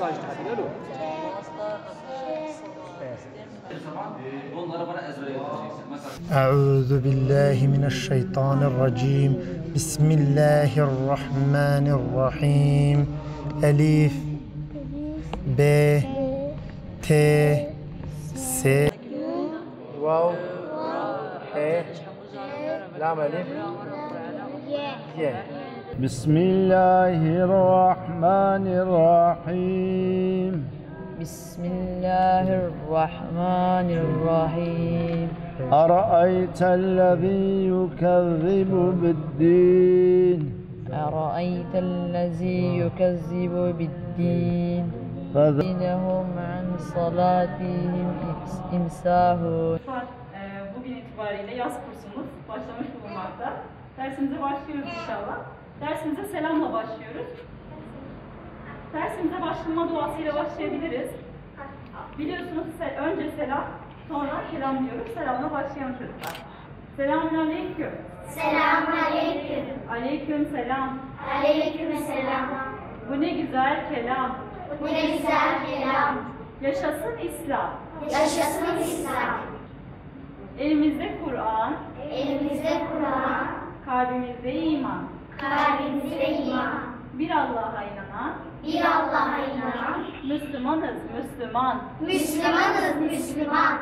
mesajdı. Hadi gel o. Euzu billahi mineşşeytanirracim. Bismillahirrahmanirrahim. Elif B T S Vav He Lam Elif Ye. Bismillahirrahmanirrahim. Bismillahirrahmanirrahim. Ara'aytellezî yukezzibu biddîn. Ara'aytellezî yukezzibu biddîn. Fezînehum an salatihim imsâhûn. Bugün itibariyle yaz kursumuz başlamış bulunmakta. Dersimize başlıyoruz inşallah. Dersimize selamla başlıyoruz. Dersimize başlama duasıyla başlayabiliriz. Biliyorsunuz önce selam, sonra kelam diyoruz. Selamla başlayalım çocuklar. Selamünaleyküm. Selamünaleyküm. Aleykümselam. Aleykümselam. Bu ne güzel kelam. Bu ne güzel kelam. Yaşasın İslam. Yaşasın İslam. Elimizde Kur'an. Elimizde Kur'an. Kalbimizde iman. Kalbimizde iman. Bir Allah'a inanan. Bir Allah'a inanan. Müslümanız Müslüman. Müslümanız Müslüman.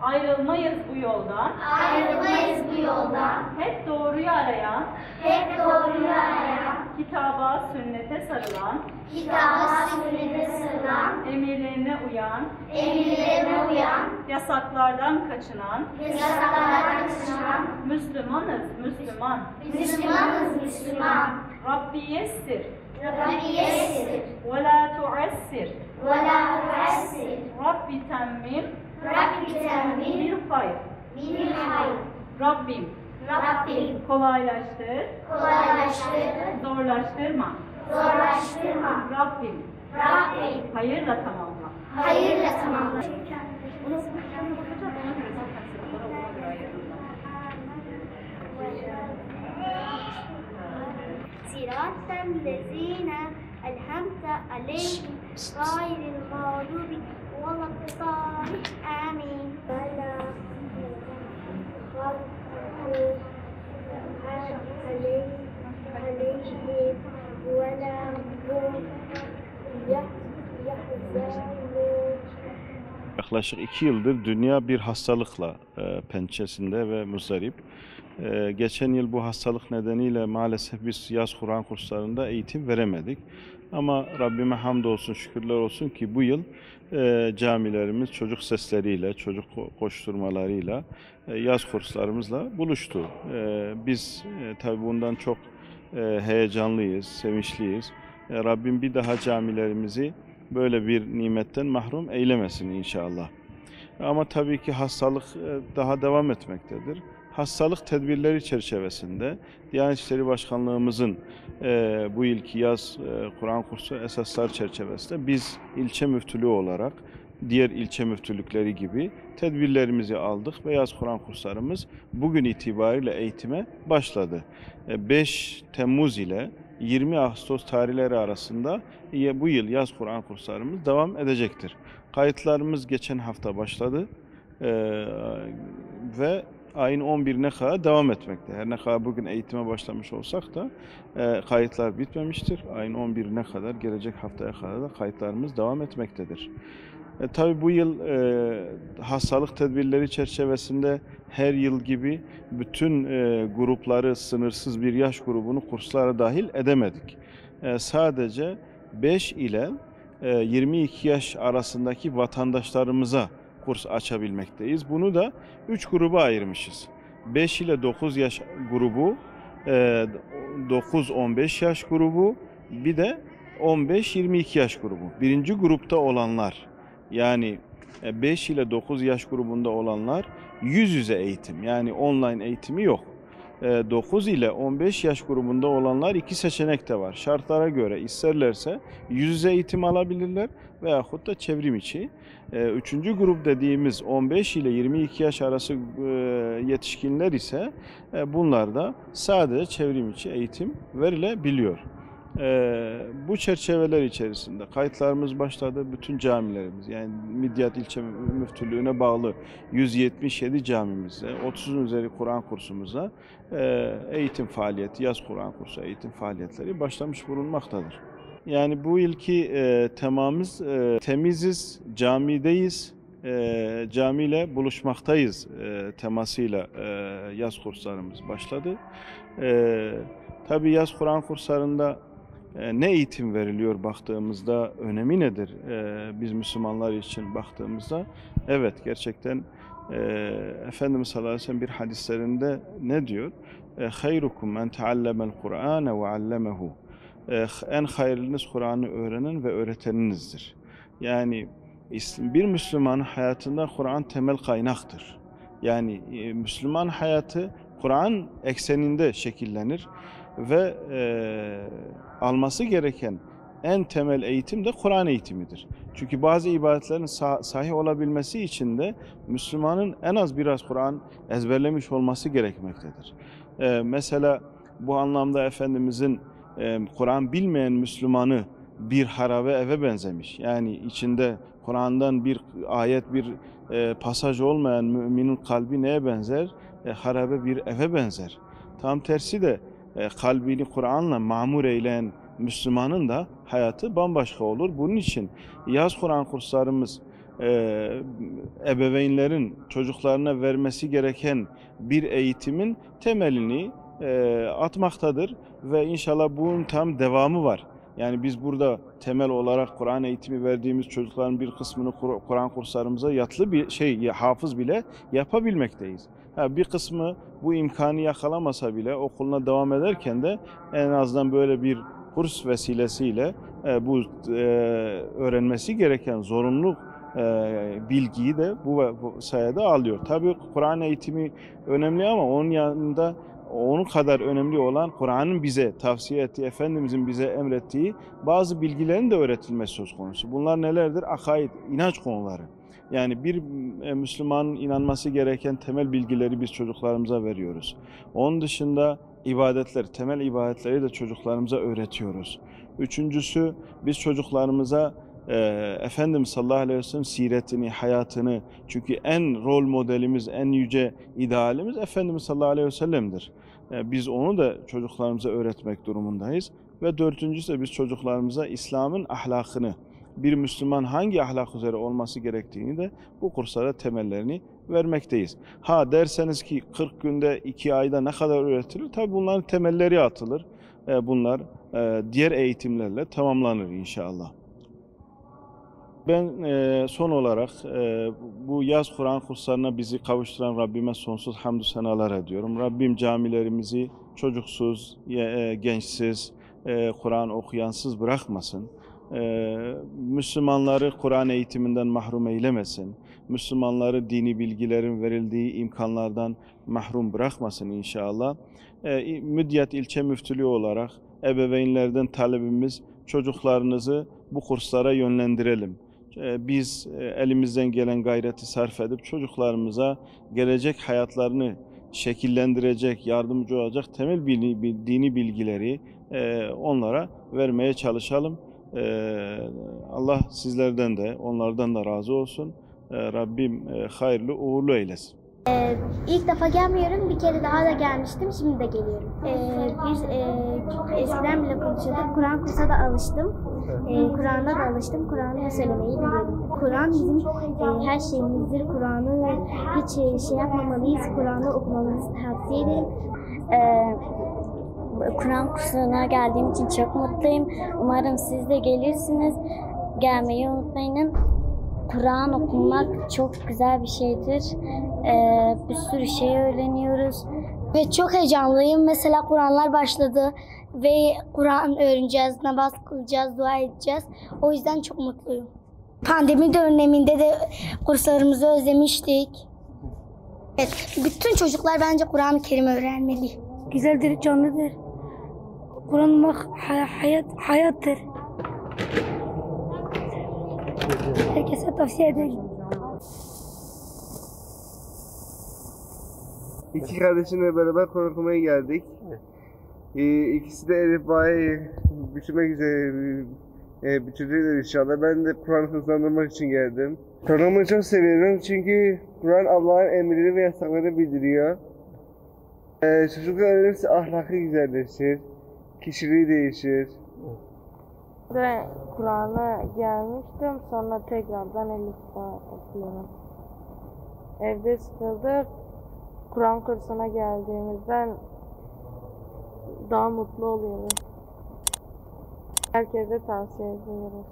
Ayrılmayız bu yoldan. Ayrılmayız bu yoldan. Hep doğruyu arayan. Hep doğruyu arayan. Kitaba, sünnete sarılan. Kitaba, sünnete sarılan. Emirlerine uyan. Emirlerine uyan. Yasaklardan kaçınan. Yasaklardan kaçınan. Müslümanız Müslüman. Müslümanız Müslüman. Rabbi yessir. Rabbi yessir. Ve la tu'essir. Ve la tu'essir. Rabbi temmim. Rabbi temmim. Bil hayr. Bil hayr. Rabbim. Rabbim. Kolaylaştır. Kolaylaştır. Zorlaştırma. Zorlaştırma. Rabbim. Rabbim. Hayırla tamamla. Hayırla tamamla. Siraten lezine elhamte aleyhim gayril mağdubi velatitari amin. Yaklaşık 2 yıldır dünya bir hastalıkla pençesinde ve muzdarip. Geçen yıl bu hastalık nedeniyle maalesef biz yaz Kur'an kurslarında eğitim veremedik. Ama Rabbime hamdolsun, şükürler olsun ki bu yıl camilerimiz çocuk sesleriyle, çocuk koşturmalarıyla, yaz kurslarımızla buluştu. Biz tabii bundan çok heyecanlıyız, sevinçliyiz. Rabbim bir daha camilerimizi böyle bir nimetten mahrum eylemesin inşallah. Ama tabii ki hastalık daha devam etmektedir. Hastalık tedbirleri çerçevesinde Diyanet İşleri Başkanlığımızın bu ilki yaz Kur'an kursu esaslar çerçevesinde biz ilçe müftülüğü olarak diğer ilçe müftülükleri gibi tedbirlerimizi aldık ve yaz Kur'an kurslarımız bugün itibariyle eğitime başladı. 5 Temmuz ile 20 Ağustos tarihleri arasında bu yıl yaz Kur'an kurslarımız devam edecektir. Kayıtlarımız geçen hafta başladı ve ayın 11'ine kadar devam etmekte. Her ne kadar bugün eğitime başlamış olsak da kayıtlar bitmemiştir. Ayın 11'ine kadar, gelecek haftaya kadar da kayıtlarımız devam etmektedir. Tabii bu yıl hastalık tedbirleri çerçevesinde her yıl gibi bütün grupları, sınırsız bir yaş grubunu kurslara dahil edemedik. Sadece 5 ile 22 yaş arasındaki vatandaşlarımıza kurs açabilmekteyiz. Bunu da 3 gruba ayırmışız. 5 ile 9 yaş grubu, 9-15 yaş grubu, bir de 15-22 yaş grubu. Birinci grupta olanlar, yani 5 ile 9 yaş grubunda olanlar yüz yüze eğitim, yani online eğitimi yok. 9 ile 15 yaş grubunda olanlar 2 seçenek de var. Şartlara göre isterlerse yüz yüze eğitim alabilirler veyahut da çevrim içi. 3. grup dediğimiz 15 ile 22 yaş arası yetişkinler ise bunlarda sadece çevrim içi eğitim verilebiliyor. Bu çerçeveler içerisinde kayıtlarımız başladı. Bütün camilerimiz, yani Midyat İlçe Müftülüğü'ne bağlı 177 camimize, 30'un üzeri Kur'an kursumuza eğitim faaliyeti, yaz Kur'an kursu eğitim faaliyetleri başlamış bulunmaktadır. Yani bu ilki temamız, temiziz, camideyiz, camiyle buluşmaktayız temasıyla yaz kurslarımız başladı. Tabii yaz Kur'an kurslarında ne eğitim veriliyor baktığımızda, önemi nedir biz Müslümanlar için baktığımızda? Evet, gerçekten Efendimiz sallallahu aleyhi ve sellem bir hadislerinde ne diyor? Hayrukum men teallemel Kur'ane ve allemehu. En hayırlınız Kur'an'ı öğrenen ve öğreteninizdir. Yani bir Müslüman hayatında Kur'an temel kaynaktır. Yani Müslüman hayatı Kur'an ekseninde şekillenir ve alması gereken en temel eğitim de Kur'an eğitimidir. Çünkü bazı ibadetlerin sahih olabilmesi için de Müslümanın en az biraz Kur'an ezberlemiş olması gerekmektedir. Mesela bu anlamda Efendimizin Kur'an bilmeyen Müslümanı bir harabe eve benzemiş. Yani içinde Kur'an'dan bir ayet, bir pasaj olmayan müminin kalbi neye benzer? Harabe bir eve benzer. Tam tersi de kalbini Kur'an'la mamur eyleyen Müslümanın da hayatı bambaşka olur. Bunun için yaz Kur'an kurslarımız ebeveynlerin çocuklarına vermesi gereken bir eğitimin temelini atmaktadır ve inşallah bunun tam devamı var. Yani biz burada temel olarak Kur'an eğitimi verdiğimiz çocukların bir kısmını Kur'an kurslarımıza yatlı bir hafız bile yapabilmekteyiz. Bir kısmı bu imkanı yakalamasa bile okuluna devam ederken de en azından böyle bir kurs vesilesiyle bu öğrenmesi gereken zorunlu bilgiyi de bu sayede alıyor. Tabii Kur'an eğitimi önemli ama onun yanında onun kadar önemli olan Kur'an'ın bize tavsiye ettiği, Efendimizin bize emrettiği bazı bilgilerin de öğretilmesi söz konusu. Bunlar nelerdir? Akaid, inanç konuları. Yani bir Müslümanın inanması gereken temel bilgileri biz çocuklarımıza veriyoruz. Onun dışında ibadetler, temel ibadetleri de çocuklarımıza öğretiyoruz. Üçüncüsü, biz çocuklarımıza Efendimiz sallallahu aleyhi ve sellem siretini, hayatını, çünkü en rol modelimiz, en yüce idealimiz Efendimiz sallallahu aleyhi ve sellem'dir. Biz onu da çocuklarımıza öğretmek durumundayız. Ve dördüncüsü de biz çocuklarımıza İslam'ın ahlakını, bir Müslüman hangi ahlak üzere olması gerektiğini de bu kurslara temellerini vermekteyiz. Ha derseniz ki 40 günde 2 ayda ne kadar öğretilir? Tabii bunların temelleri atılır. Bunlar diğer eğitimlerle tamamlanır inşallah. Ben son olarak bu yaz Kur'an kurslarına bizi kavuşturan Rabbime sonsuz hamdü senalar ediyorum. Rabbim camilerimizi çocuksuz, gençsiz, Kur'an okuyansız bırakmasın. Müslümanları Kur'an eğitiminden mahrum eylemesin. Müslümanları dini bilgilerin verildiği imkanlardan mahrum bırakmasın inşallah. Midyat İlçe Müftülüğü olarak ebeveynlerden talebimiz, çocuklarınızı bu kurslara yönlendirelim. Biz elimizden gelen gayreti sarf edip çocuklarımıza gelecek hayatlarını şekillendirecek, yardımcı olacak temel dini bilgileri onlara vermeye çalışalım. Allah sizlerden de onlardan da razı olsun. Rabbim hayırlı uğurlu eylesin. İlk defa gelmiyorum, bir kere daha da gelmiştim, şimdi de geliyorum. Biz eskiden bile konuşuyorduk, Kur'an kursa da alıştım, Kur'an'da da alıştım, Kur'an'ı söylemeyi biliyorum. Kur'an bizim her şeyimizdir, Kur'an'ı hiç yapmamalıyız, Kur'an'ı okumalıyız, tavsiye ederim. Kur'an kursuna geldiğim için çok mutluyum, umarım siz de gelirsiniz, gelmeyi unutmayın. Kur'an okumak çok güzel bir şeydir. Bir sürü şey öğreniyoruz. Ve çok heyecanlıyım. Mesela Kur'anlar başladı ve Kur'an öğreneceğiz, namaz kılacağız, dua edeceğiz. O yüzden çok mutluyum. Pandemi döneminde de kurslarımızı özlemiştik. Evet, bütün çocuklar bence Kur'an-ı Kerim öğrenmeli. Güzeldir, canlıdır. Kur'an hayattır. Herkese tavsiye ederim. İki kardeşimle beraber Kur'an okumaya geldik. İkisi de Elifba'ya bitirmek üzere, bitirirler inşallah. Ben de Kur'an'ı hızlandırmak için geldim. Kur'an'ı çok seviyorum çünkü Kur'an Allah'ın emirleri ve yasakları bildiriyor. Çocuklar öğrenirse ahlakı güzelleşir, kişiliği değişir. Ben Kur'an'a gelmiştim, sonra tekrardan Elifba okuyorum. Evde sıkıldık, Kur'an kursuna geldiğimizden daha mutlu oluyoruz. Herkese tavsiye ediyorum.